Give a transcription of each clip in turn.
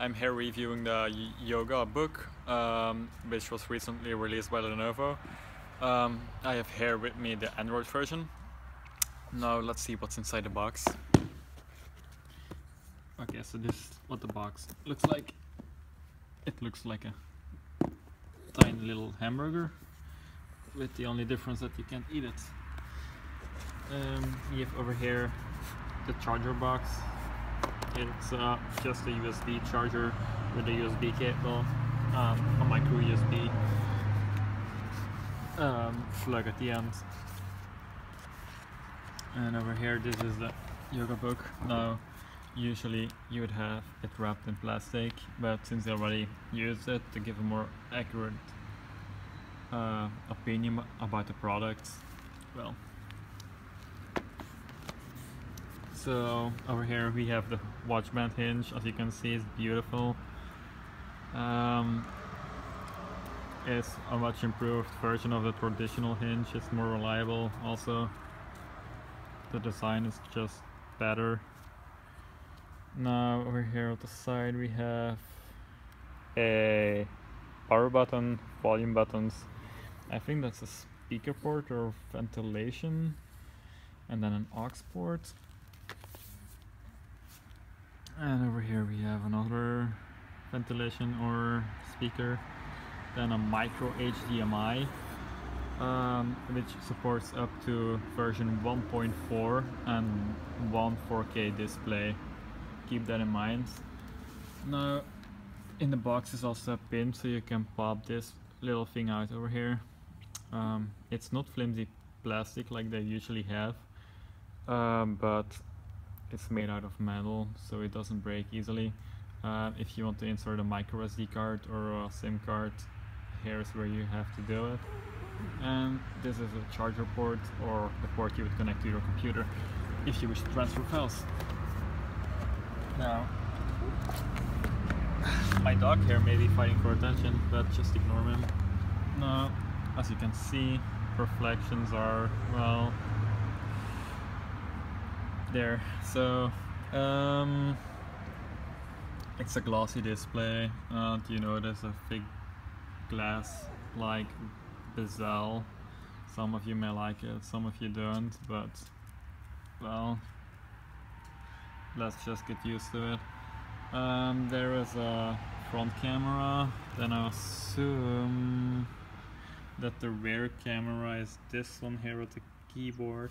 I'm here reviewing the Yoga Book, which was recently released by Lenovo. I have here with me the Android version. Now let's see what's inside the box. Okay, so this is what the box looks like. It looks like a tiny little hamburger, with the only difference that you can't eat it. We have over here the charger box. It's just a USB charger with a USB cable, a micro USB plug at the end. And over here, this is the Yoga Book. Now, usually you would have it wrapped in plastic, but since they already used it to give a more accurate opinion about the products, well. So over here we have the watch band hinge. As you can see, it's beautiful. It's a much improved version of the traditional hinge. It's more reliable. Also, the design is just better. Now over here on the side we have a power button, volume buttons. I think that's a speaker port or ventilation, and then an aux port. And over here we have another ventilation or speaker, then a micro HDMI, which supports up to version 1.4 and one 4K display. Keep that in mind. Now in the box is also a pin, so you can pop this little thing out over here. It's not flimsy plastic like they usually have, but it's made out of metal, so it doesn't break easily. If you want to insert a microSD card or a SIM card, here's where you have to do it. And this is a charger port, or the port you would connect to your computer if you wish to transfer files. Now, my dog here may be fighting for attention, but just ignore him. Now, as you can see, reflections are, well, there. So it's a glossy display, and you notice a thick glass like bezel. Some of you may like it, some of you don't, but well, let's just get used to it. There is a front camera, then I assume that the rear camera is this one here with the keyboard.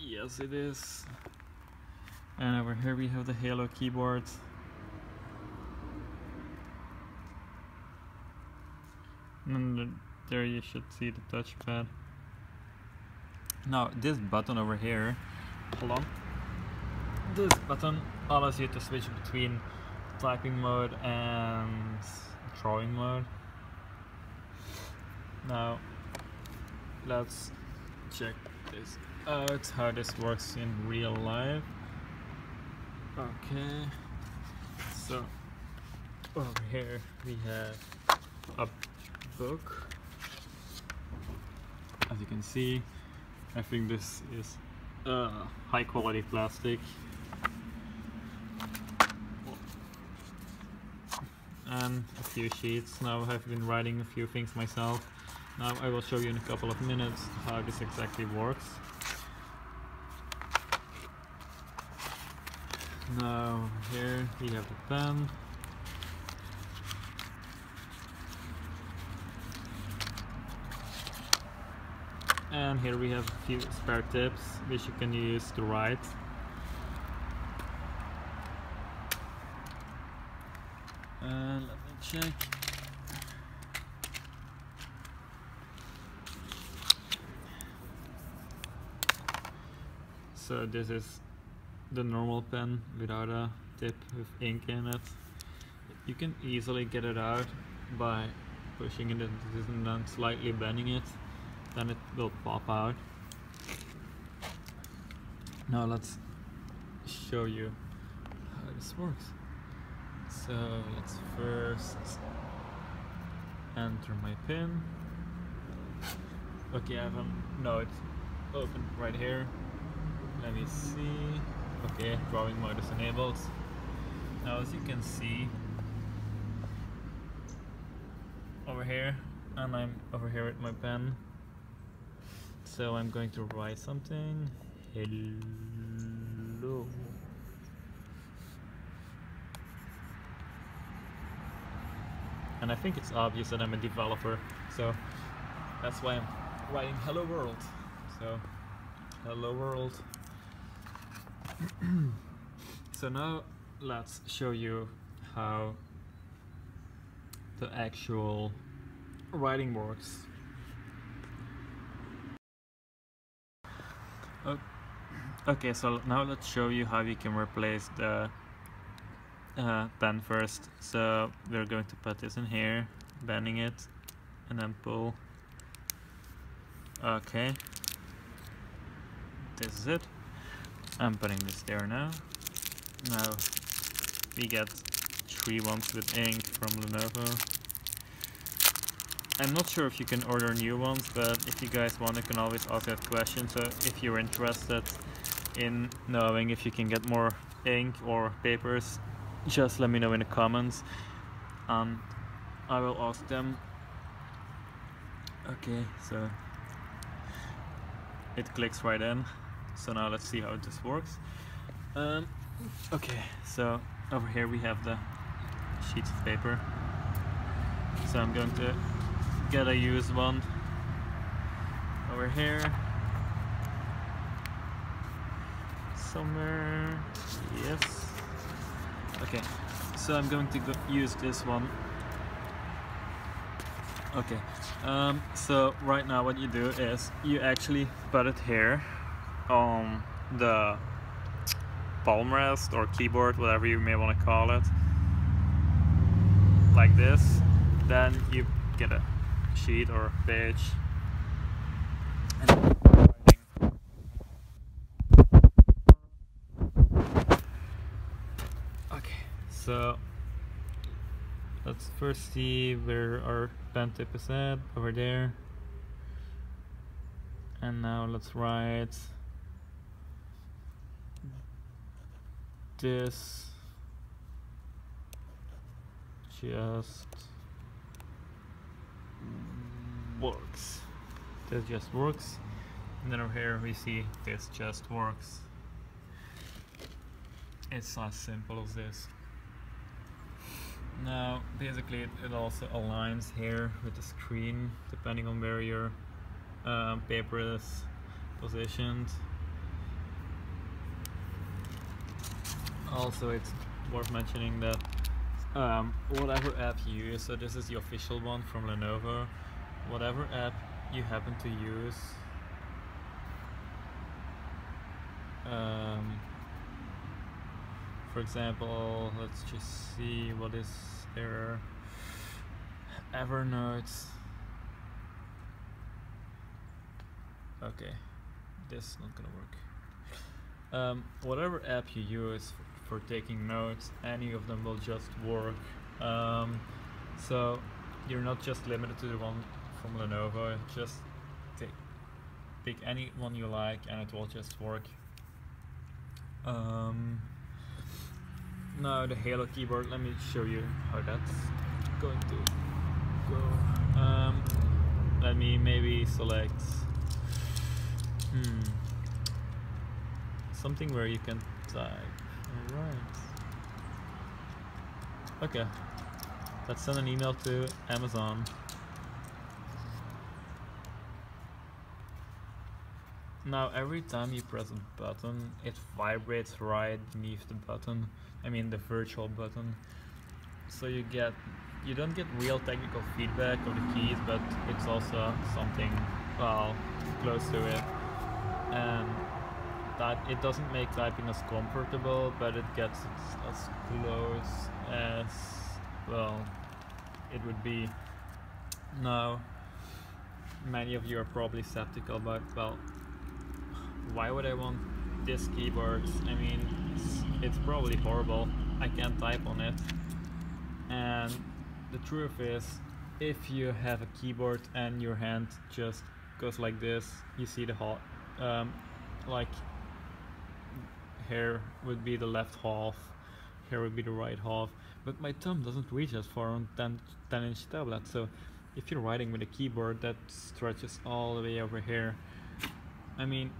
Yes, it is. And over here we have the Halo keyboard. And there you should see the touchpad. Now this button over here, hold on. This button allows you to switch between typing mode and drawing mode. Now let's check this out, how this works in real life. Okay, so over here we have a book. As you can see, I think this is high quality plastic, and a few sheets. Now I've been writing a few things myself. Now I will show you in a couple of minutes how this exactly works. Now here we have the pen. And here we have a few spare tips which you can use to write. And let me check. So this is the normal pen without a tip with ink in it. You can easily get it out by pushing it and then slightly bending it, then it will pop out. Now let's show you how this works. So let's first enter my pin. Okay, I have a note open right here. Let me see. Okay, drawing mode is enabled. Now as you can see over here, and I'm over here with my pen, so I'm going to write something. Hello. And I think it's obvious that I'm a developer, so that's why I'm writing hello world. So hello world. So now let's show you how the actual writing works. Okay, so now let's show you how you can replace the pen first. So we're going to put this in here, bending it, and then pull. Okay, this is it. I'm putting this there now. Now we get 3 ones with ink from Lenovo. I'm not sure if you can order new ones, but if you guys want, you can always ask that question. So if you're interested in knowing if you can get more ink or papers, just let me know in the comments. I will ask them. Okay, so it clicks right in. So now let's see how this works. Okay, so over here we have the sheets of paper. So I'm going to get a used one over here somewhere. Yes. Okay, so I'm going to use this one. Okay, so right now what you do is you actually put it here on the palm rest or keyboard, whatever you may want to call it, like this. Then you get a sheet or page, and okay, so let's first see where our pen tip is at. Over there. And now let's write this just works. This just works. And then over here we see this just works. It's as simple as this. Now basically it also aligns here with the screen, depending on where your paper is positioned. Also, it's worth mentioning that whatever app you use, so this is the official one from Lenovo, whatever app you happen to use, for example, let's just see what is there, Evernote. Okay, this is not gonna work. Whatever app you use for taking notes, any of them will just work. So you're not just limited to the one from Lenovo. Just pick any one you like and it will just work. Now the Halo keyboard, let me show you how that's going to go. Let me maybe select something where you can type. Alright. Okay. Let's send an email to Amazon. Now every time you press a button, it vibrates right beneath the button. I mean the virtual button. So you don't get real technical feedback of the keys, but it's also something, well, close to it. And that it doesn't make typing as comfortable, but it gets as close as, well, it would be. Now many of you are probably skeptical about, well, why would I want this keyboard? I mean, it's probably horrible, I can't type on it. And the truth is, if you have a keyboard and your hand just goes like this, you see the hole, like here would be the left half, here would be the right half, but my thumb doesn't reach as far on 10-inch tablet, so if you're writing with a keyboard that stretches all the way over here, I mean,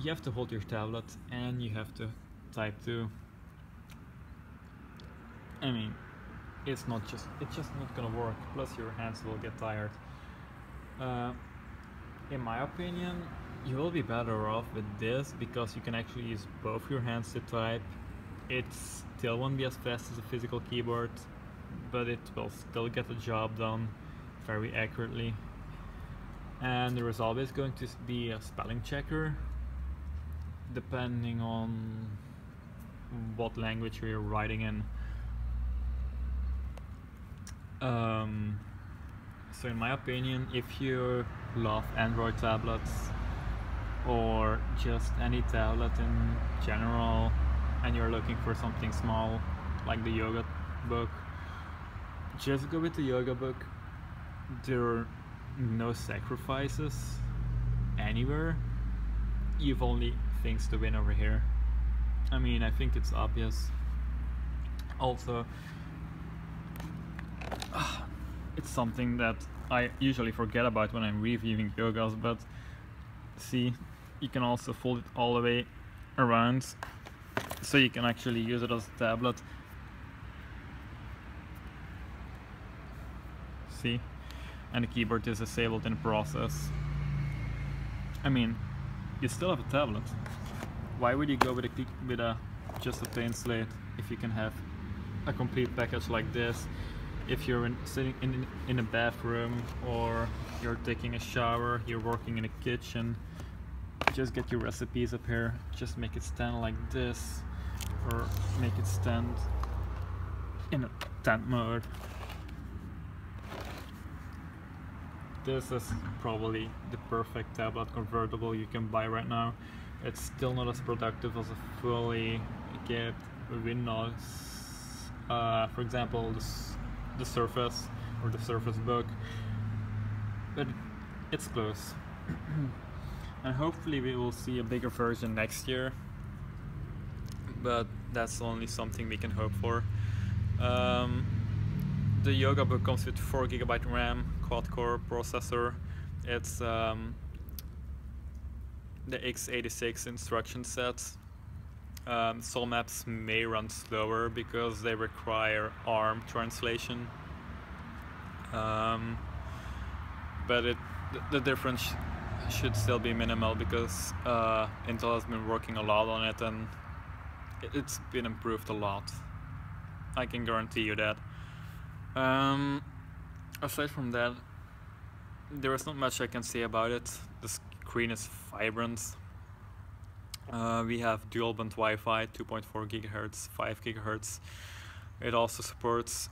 you have to hold your tablet and you have to type too. I mean, it's just not gonna work, plus your hands will get tired. In my opinion, you will be better off with this because you can actually use both your hands to type. It still won't be as fast as a physical keyboard, but it will still get the job done very accurately. And there is always going to be a spelling checker, depending on what language you're writing in. So in my opinion, if you love Android tablets or just any tablet in general and you're looking for something small like the Yoga Book, just go with the Yoga Book. There are no sacrifices anywhere. You've only things to win over here. I mean, I think it's obvious. Also, it's something that I usually forget about when I'm reviewing Yogas, but see, you can also fold it all the way around, so you can actually use it as a tablet. See? And the keyboard is disabled in the process. I mean, you still have a tablet. Why would you go with just a plain slate if you can have a complete package like this? If you're sitting in a bathroom, or you're taking a shower, you're working in a kitchen, just get your recipes up here. Just make it stand like this, or make it stand in a tent mode. This is probably the perfect tablet convertible you can buy right now. It's still not as productive as a fully equipped Windows. For example, the Surface or the Surface Book, but it's close. And hopefully we will see a bigger version next year, but that's only something we can hope for. The Yoga Book comes with 4GB RAM, quad-core processor. It's the x86 instruction set. Some apps may run slower because they require ARM translation, but the difference should still be minimal because Intel has been working a lot on it and it's been improved a lot. I can guarantee you that. Aside from that, there is not much I can say about it. The screen is vibrant. We have dual band Wi-Fi, 2.4 GHz, 5 GHz. It also supports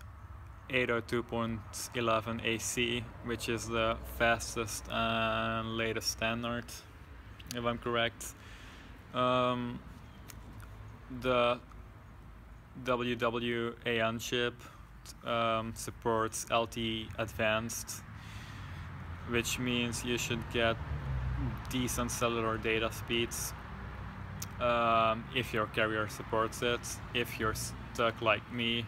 802.11ac, which is the fastest and latest standard, if I'm correct. The WWAN chip supports LTE advanced, which means you should get decent cellular data speeds if your carrier supports it. If you're stuck like me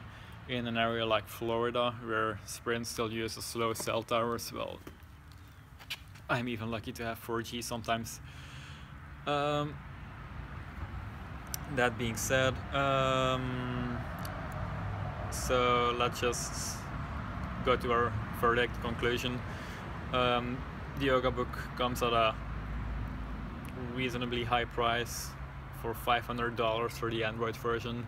in an area like Florida where Sprint still uses slow cell towers, well, I'm even lucky to have 4G sometimes. That being said, so let's just go to our verdict, conclusion. The Yoga Book comes at a reasonably high price for $500 for the Android version,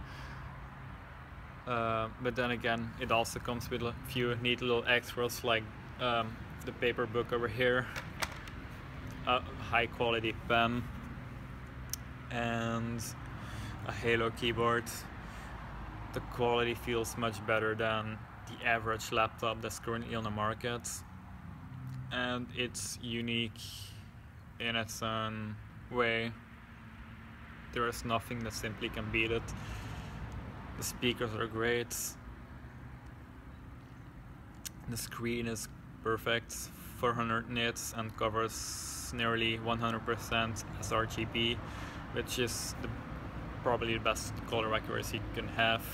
but then again, it also comes with a few neat little extras like the paper book over here, a high quality pen, and a Halo keyboard. The quality feels much better than the average laptop that's currently on the market, and it's unique in its own way. There is nothing that simply can beat it. The speakers are great. The screen is perfect, 400 nits, and covers nearly 100% sRGB, which is the probably the best color accuracy you can have.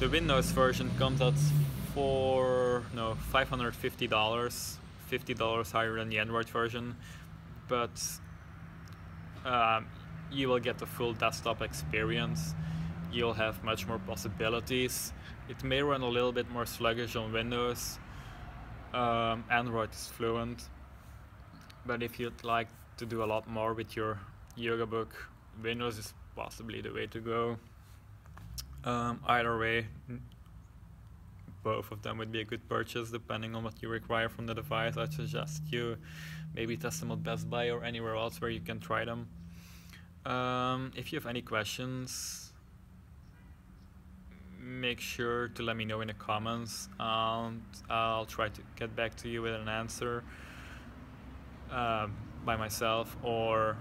The Windows version comes out for $550, $50 higher than the Android version, but you will get the full desktop experience. You'll have much more possibilities. It may run a little bit more sluggish on Windows. Android is fluent, but if you'd like to do a lot more with your Yoga Book, Windows is possibly the way to go. Either way, both of them would be a good purchase depending on what you require from the device. I suggest you maybe test them at Best Buy or anywhere else where you can try them. If you have any questions, make sure to let me know in the comments and I'll try to get back to you with an answer by myself, or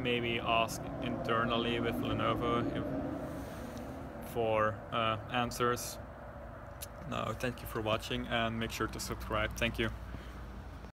maybe ask internally with Lenovo for answers. Thank you for watching and make sure to subscribe. Thank you.